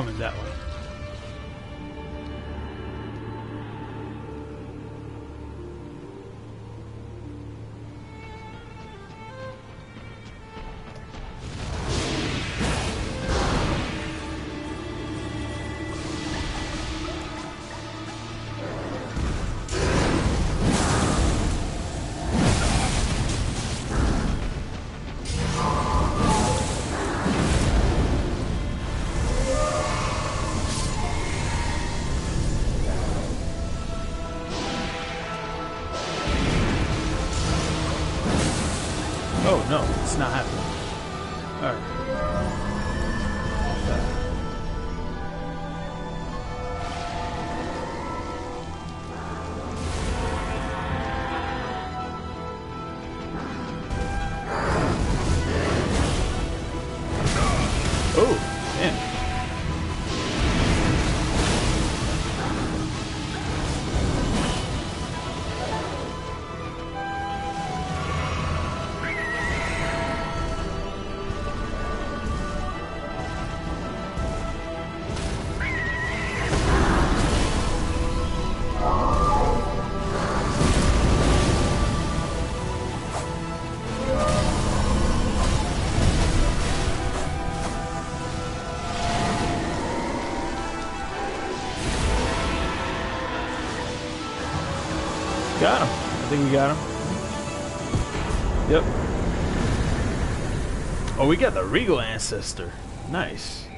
coming that way. Oh no, it's not happening. Alright. Oh, damn. Got him. I think we got him. Yep. Oh, we got the Regal Ancestor. Nice.